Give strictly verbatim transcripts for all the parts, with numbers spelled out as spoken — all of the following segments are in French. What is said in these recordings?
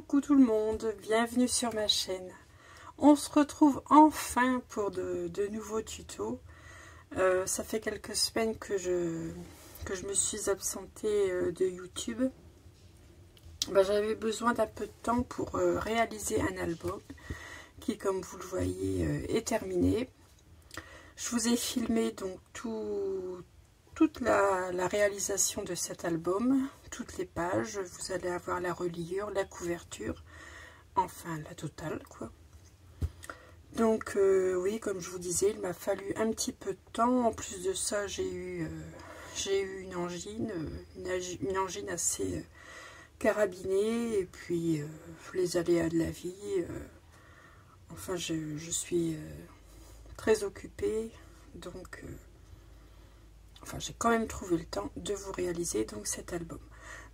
Coucou tout le monde, bienvenue sur ma chaîne. On se retrouve enfin pour de, de nouveaux tutos. Euh, ça fait quelques semaines que je, que je me suis absentée de YouTube. Ben, j'avais besoin d'un peu de temps pour euh, réaliser un album qui, comme vous le voyez, euh, est terminé. Je vous ai filmé donc tout, toute la, la réalisation de cet album, toutes les pages. Vous allez avoir la reliure, la couverture, enfin la totale quoi. Donc euh, oui, comme je vous disais, il m'a fallu un petit peu de temps. En plus de ça, j'ai eu, euh, j'ai eu une angine, une, une angine assez... Euh, carabinée, et puis euh, les aléas de la vie, euh, enfin je, je suis euh, très occupée, donc euh, enfin j'ai quand même trouvé le temps de vous réaliser donc cet album.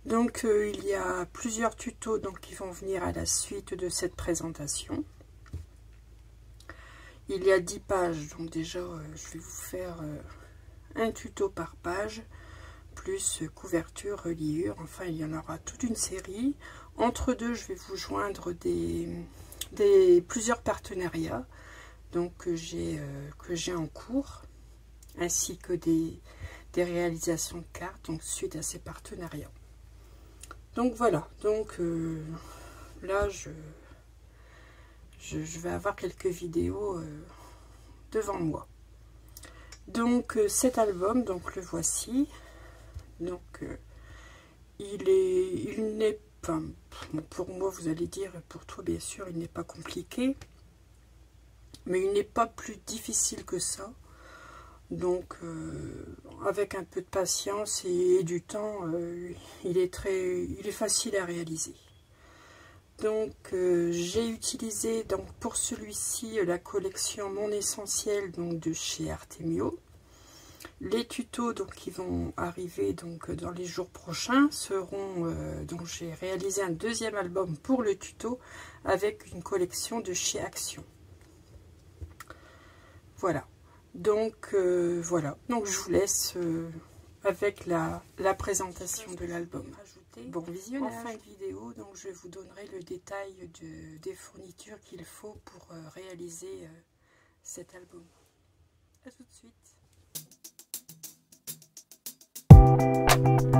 Donc euh, il y a plusieurs tutos donc qui vont venir à la suite de cette présentation. Il y a dix pages, donc déjà euh, je vais vous faire euh, un tuto par page, plus couverture, reliure, enfin il y en aura toute une série. Entre deux, je vais vous joindre des, des plusieurs partenariats donc que j'ai euh, que j'ai en cours, ainsi que des, des réalisations de cartes donc suite à ces partenariats. Donc voilà, donc euh, là je, je je vais avoir quelques vidéos euh, devant moi. Donc euh, cet album, donc le voici. Donc, euh, il est, il n'est pas, pour moi, vous allez dire, pour toi, bien sûr, il n'est pas compliqué. Mais il n'est pas plus difficile que ça. Donc, euh, avec un peu de patience et, et du temps, euh, il est très, il est facile à réaliser. Donc, euh, j'ai utilisé, donc, pour celui-ci, la collection Mon Essentiel, donc, de chez Artemio. Les tutos donc, qui vont arriver donc, dans les jours prochains seront... Euh, donc j'ai réalisé un deuxième album pour le tuto avec une collection de chez Action. Voilà. Donc, euh, voilà. Donc je vous laisse euh, avec la, la présentation de l'album. Bon visionnage. En fin de vidéo, donc, je vous donnerai le détail de, des fournitures qu'il faut pour euh, réaliser euh, cet album. A tout de suite. Thank you.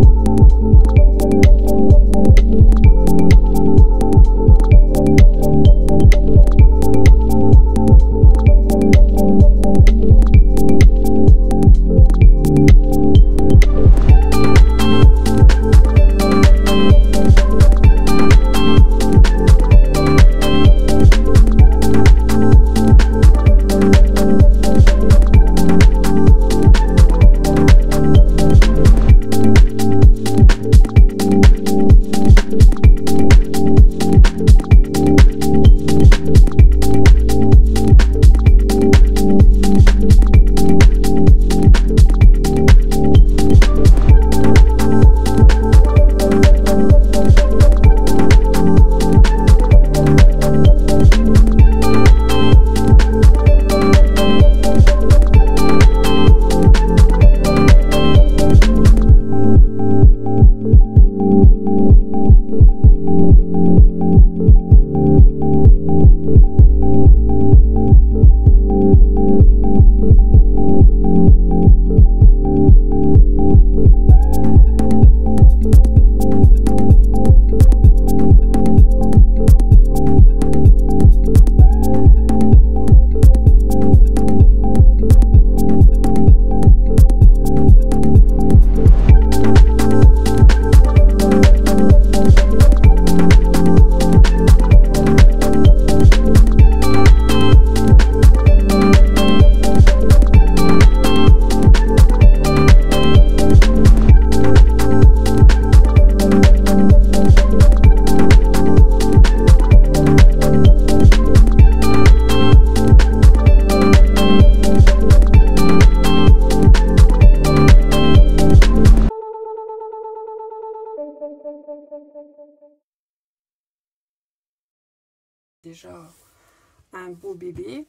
Déjà un beau bébé.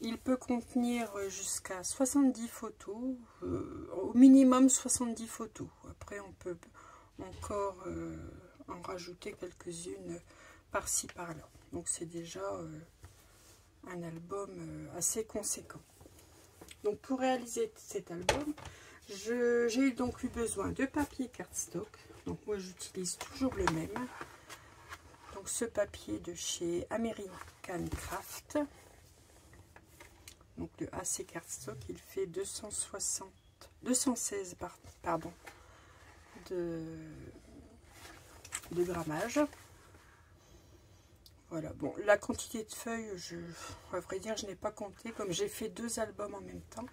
Il peut contenir jusqu'à soixante-dix photos, euh, au minimum soixante-dix photos. Après on peut encore euh, en rajouter quelques-unes par-ci par-là. Donc c'est déjà euh, un album euh, assez conséquent. Donc pour réaliser cet album, j'ai donc eu besoin de papier cardstock. Donc moi j'utilise toujours le même. Donc ce papier de chez American Craft. Donc le A C cardstock, il fait deux cent soixante, deux cent seize pardon, de, de grammage. Voilà, bon, la quantité de feuilles, je, à vrai dire, je n'ai pas compté, comme j'ai fait deux albums en même temps.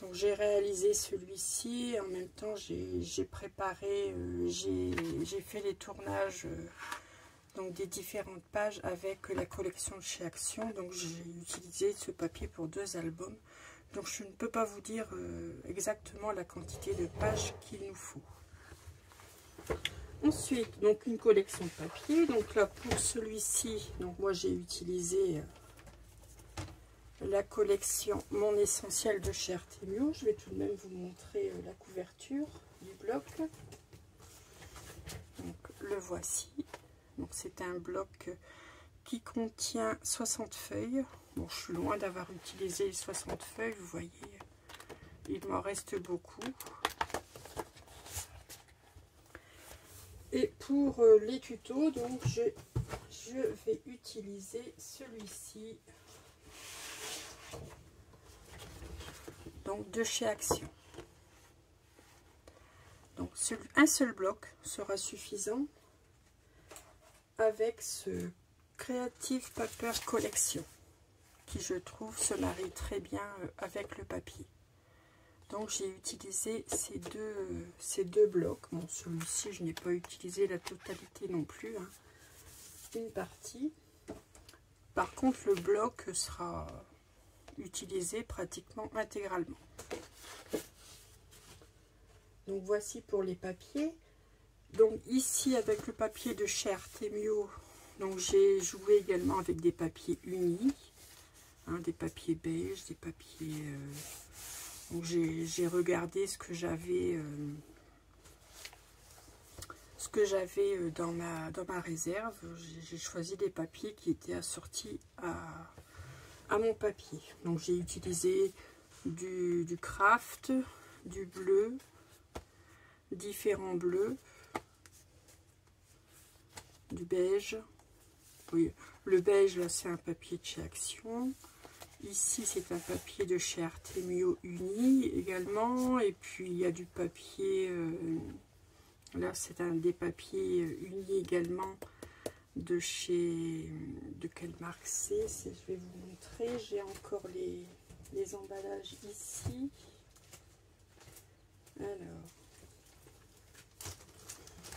Donc j'ai réalisé celui-ci, en même temps j'ai préparé, euh, j'ai fait les tournages euh, donc des différentes pages avec la collection de chez Action. Donc j'ai utilisé ce papier pour deux albums. Donc je ne peux pas vous dire euh, exactement la quantité de pages qu'il nous faut. Ensuite, donc une collection de papier. Donc là pour celui-ci, donc moi j'ai utilisé la collection Mon Essentiel de chez Artemio. Je vais tout de même vous montrer la couverture du bloc. Donc le voici. Donc c'est un bloc qui contient soixante feuilles. Bon, je suis loin d'avoir utilisé soixante feuilles, vous voyez. Il m'en reste beaucoup. Et pour les tutos, donc je, je vais utiliser celui-ci. Donc de chez Action. Donc un seul bloc sera suffisant avec ce Creative Paper Collection qui, je trouve, se marie très bien avec le papier. Donc j'ai utilisé ces deux, ces deux blocs. Bon, celui-ci, je n'ai pas utilisé la totalité non plus, hein. Une partie. Par contre, le bloc sera utilisé pratiquement intégralement. Donc voici pour les papiers. Donc ici, avec le papier de chez Artemio, donc j'ai joué également avec des papiers unis, hein, des papiers beiges, des papiers... Euh, donc j'ai regardé ce que j'avais euh, ce que j'avais dans ma, dans ma réserve. J'ai choisi des papiers qui étaient assortis à, à mon papier. Donc j'ai utilisé du, du craft, du bleu, différents bleus, du beige. Oui, le beige, là, c'est un papier de chez Action. Ici, c'est un papier de chez Artemio uni également. Et puis, il y a du papier... Euh, là, c'est un des papiers unis également de chez... De quelle marque c'est? Je vais vous montrer. J'ai encore les, les emballages ici. Alors...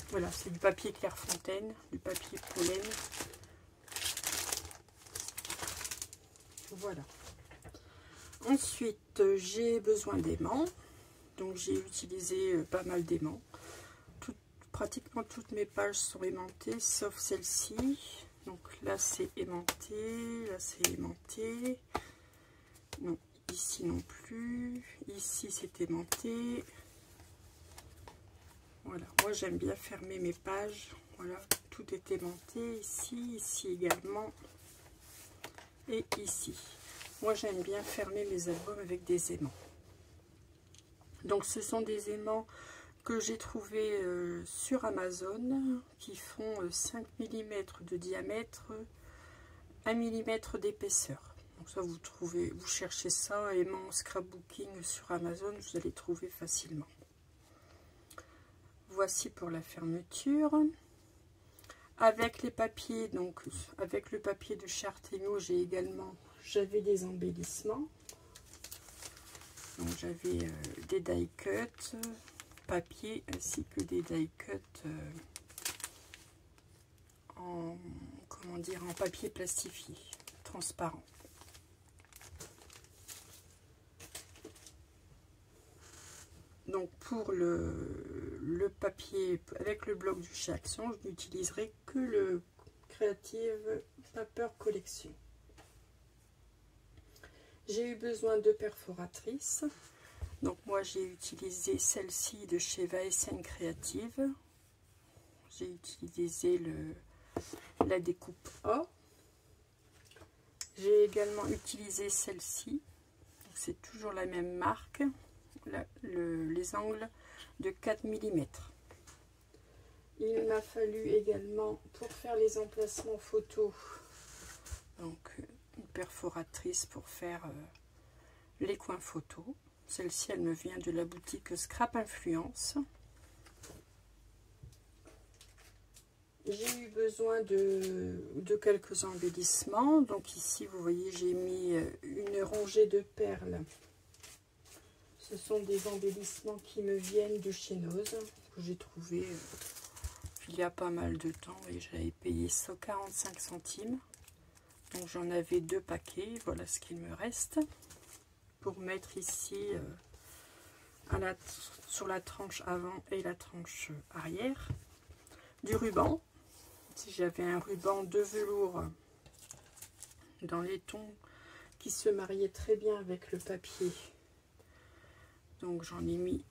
Voilà, c'est du papier Clairefontaine, du papier Pollen. Voilà. Ensuite, j'ai besoin d'aimants. Donc, j'ai utilisé pas mal d'aimants. Tout, pratiquement toutes mes pages sont aimantées, sauf celle-ci. Donc, là, c'est aimanté. Là, c'est aimanté. Non, ici non plus. Ici, c'est aimanté. Voilà. Moi, j'aime bien fermer mes pages. Voilà. Tout est aimanté. Ici, ici également. Et ici, moi j'aime bien fermer mes albums avec des aimants. Donc ce sont des aimants que j'ai trouvés euh, sur Amazon, qui font euh, cinq millimètres de diamètre, un millimètre d'épaisseur. Donc ça, vous trouvez, vous cherchez ça, aimant scrapbooking sur Amazon, vous allez trouver facilement. Voici pour la fermeture. Avec les papiers, donc avec le papier de chez Artemio, j'ai également, j'avais des embellissements. Donc j'avais euh, des die cuts papier ainsi que des die cuts euh, en comment dire en papier plastifié transparent. Donc pour le, le papier, avec le bloc du chez Action, je n'utiliserai que le Creative Paper Collection. J'ai eu besoin de perforatrices. Donc moi j'ai utilisé celle-ci de chez Vaesn Creative. J'ai utilisé le, la découpe A. J'ai également utilisé celle-ci. C'est toujours la même marque. La, le, les angles de quatre millimètres. Il m'a fallu également, pour faire les emplacements photo, donc une perforatrice pour faire euh, les coins photo. Celle-ci, elle me vient de la boutique Scrap Influence. J'ai eu besoin de, de quelques embellissements. Donc ici, vous voyez, j'ai mis une rangée de perles. Ce sont des embellissements qui me viennent de chez Noz, que j'ai trouvé euh, il y a pas mal de temps et j'avais payé cent quarante-cinq centimes. Donc j'en avais deux paquets, voilà ce qu'il me reste. Pour mettre ici euh, à la, sur la tranche avant et la tranche arrière. Du ruban, si j'avais un ruban de velours dans les tons qui se mariait très bien avec le papier. Donc j'en ai mis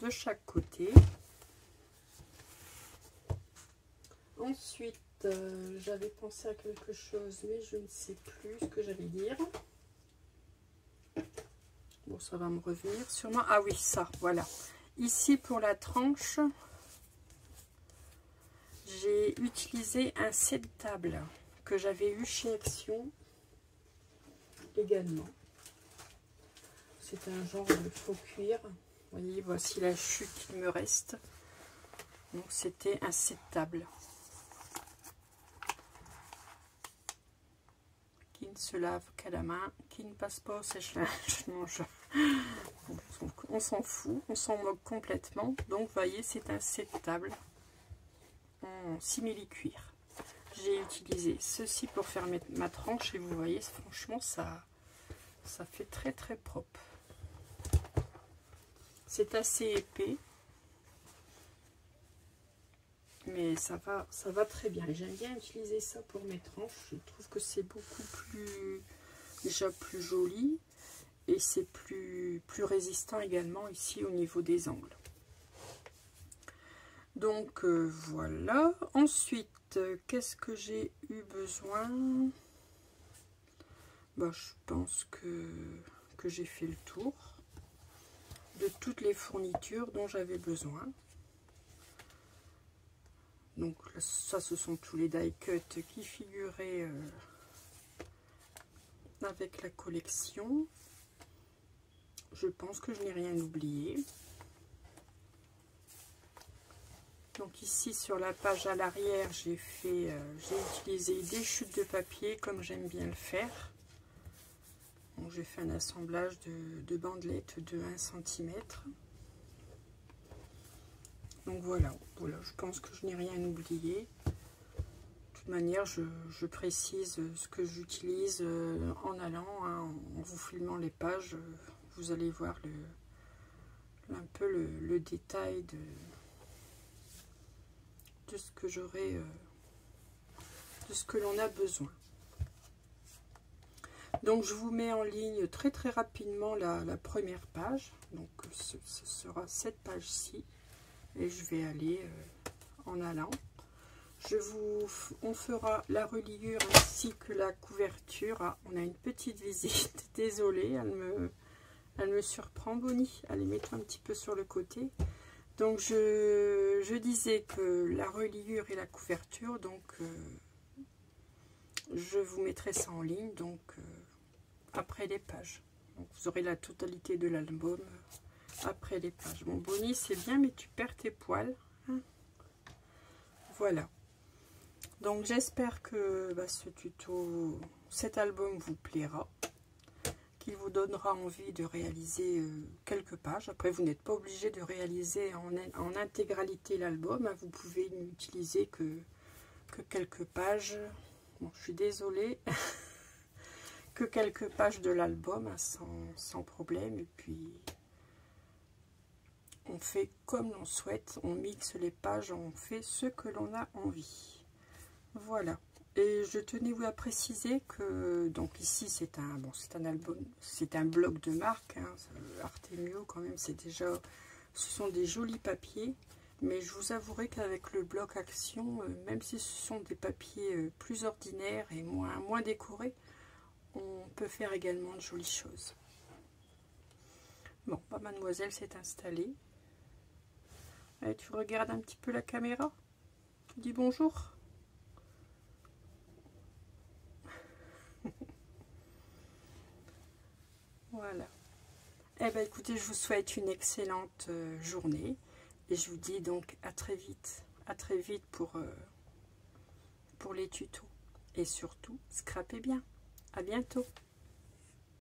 de chaque côté. Ensuite, euh, j'avais pensé à quelque chose, mais je ne sais plus ce que j'allais dire. Bon, ça va me revenir sûrement. Ah oui, ça, voilà. Ici, pour la tranche, j'ai utilisé un set table que j'avais eu chez Action également. C'est un genre de faux cuir Vous voyez, voici la chute qui me reste. Donc c'était un set table qui ne se lave qu'à la main, qui ne passe pas au sèche-linge. On s'en fout, on s'en moque complètement. Donc vous voyez, c'est un set table en simili-cuir. J'ai utilisé ceci pour faire ma tranche et vous voyez, franchement, ça, ça fait très très propre. C'est assez épais, mais ça va, ça va très bien. J'aime bien utiliser ça pour mes tranches. Je trouve que c'est beaucoup plus, déjà plus joli, et c'est plus, plus résistant également ici au niveau des angles. Donc euh, voilà. Ensuite, euh, qu'est-ce que j'ai eu besoin? Bah, je pense que, que j'ai fait le tour de toutes les fournitures dont j'avais besoin. Donc ça, ce sont tous les die cuts qui figuraient euh, avec la collection. Je pense que je n'ai rien oublié. Donc ici sur la page à l'arrière, j'ai fait, euh, j'ai utilisé des chutes de papier comme j'aime bien le faire. Donc j'ai fait un assemblage de, de bandelettes de un centimètre. Donc voilà, voilà, je pense que je n'ai rien oublié. De toute manière, je, je précise ce que j'utilise en allant, hein, en vous filmant les pages. Vous allez voir le, un peu le, le détail de... de ce que j'aurai, euh, de ce que l'on a besoin. Donc je vous mets en ligne très très rapidement la, la première page. Donc ce, ce sera cette page-ci et je vais aller euh, en allant. Je vous, on fera la reliure ainsi que la couverture. Ah, on a une petite visite. Désolée, elle me, elle me surprend, Bonnie. Allez, mets-toi un petit peu sur le côté. Donc je, je disais que la reliure et la couverture, donc euh, je vous mettrai ça en ligne, donc euh, après les pages. Donc vous aurez la totalité de l'album après les pages. Bon, Bonnie, c'est bien, mais tu perds tes poils. Hein, voilà. Donc j'espère que bah, ce tuto, cet album vous plaira, qu'il vous donnera envie de réaliser quelques pages. Après, vous n'êtes pas obligé de réaliser en, en intégralité l'album. Vous pouvez n'utiliser que, que quelques pages. Bon, je suis désolée. Que quelques pages de l'album sans, sans problème. Et puis, on fait comme l'on souhaite. On mixe les pages, on fait ce que l'on a envie. Voilà. Et je tenais à préciser que, donc ici, c'est un, bon, c'est un album, c'est un bloc de marque, hein, Artemio quand même, c'est déjà, ce sont des jolis papiers, mais je vous avouerai qu'avec le bloc Action, euh, même si ce sont des papiers euh, plus ordinaires et moins, moins décorés, on peut faire également de jolies choses. Bon, bah, mademoiselle s'est installée. Allez, tu regardes un petit peu la caméra, tu dis bonjour. Voilà. Eh bien, écoutez, je vous souhaite une excellente euh, journée. Et je vous dis donc à très vite. À très vite pour, euh, pour les tutos. Et surtout, scrapez bien. À bientôt.